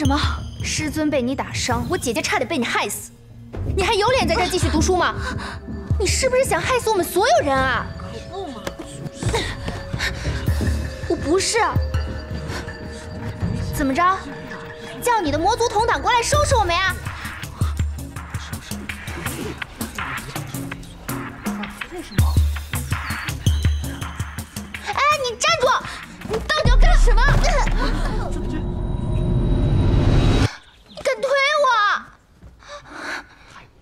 什么？师尊被你打伤，我姐姐差点被你害死，你还有脸在这继续读书吗？你是不是想害死我们所有人啊？可不嘛！我不是。怎么着？叫你的魔族同党过来收拾我们呀？ 什么？你敢推我？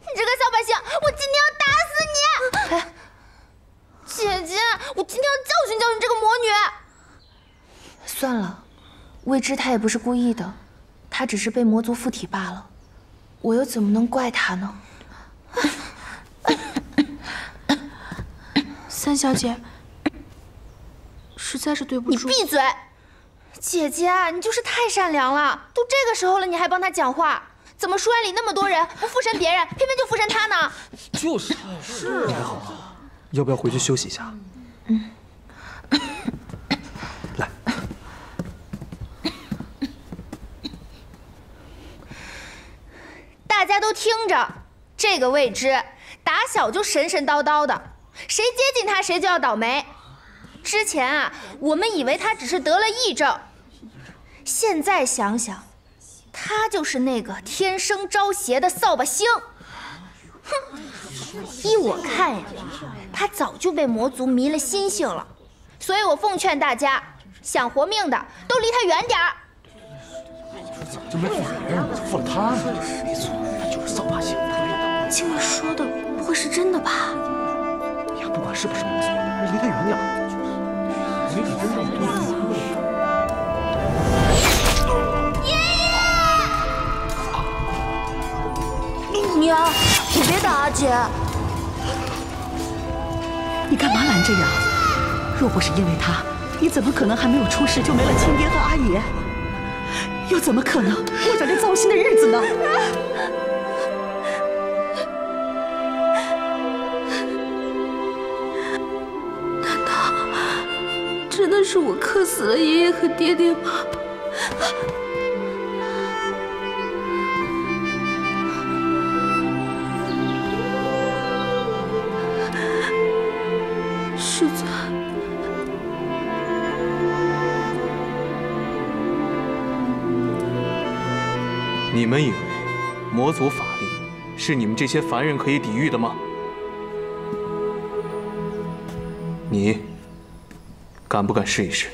你这个小百姓，我今天要打死你！姐姐，我今天要教训教训这个魔女。算了，未知她也不是故意的，她只是被魔族附体罢了，我又怎么能怪她呢？三小姐，实在是对不住。你闭嘴！ 姐姐，你就是太善良了！都这个时候了，你还帮他讲话？怎么书院里那么多人，不附身别人，偏偏就附身他呢？就是是啊，要不要回去休息一下？嗯，来，大家都听着，这个未知打小就神神叨叨的，谁接近他谁就要倒霉。之前啊，我们以为他只是得了癔症。 现在想想，他就是那个天生招邪的扫把星。哼，依我看呀，他早就被魔族迷了心性了。所以我奉劝大家，想活命的都离他远点儿。这没法呀，怎么放他呢？没错，他就是扫把星。静儿说的不会是真的吧？你呀，不管是不是魔族，离他远点儿。没准真的有多余。 娘，你别打啊，姐！你干嘛拦着呀？若不是因为他，你怎么可能还没有出世就没了亲爹和阿爷？又怎么可能过上这糟心的日子呢？难道真的是我克死了爷爷和爹爹吗？ 你们以为魔族法力是你们这些凡人可以抵御的吗？你敢不敢试一试？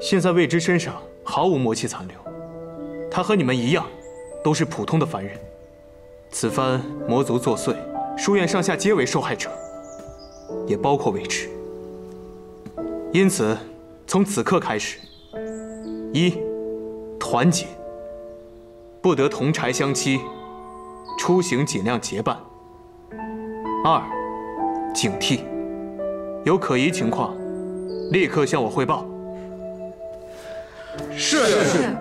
现在未知身上毫无魔气残留，他和你们一样，都是普通的凡人。此番魔族作祟，书院上下皆为受害者，也包括未知。因此，从此刻开始，一。 团结，不得同柴相欺；出行尽量结伴。二，警惕，有可疑情况，立刻向我汇报。是。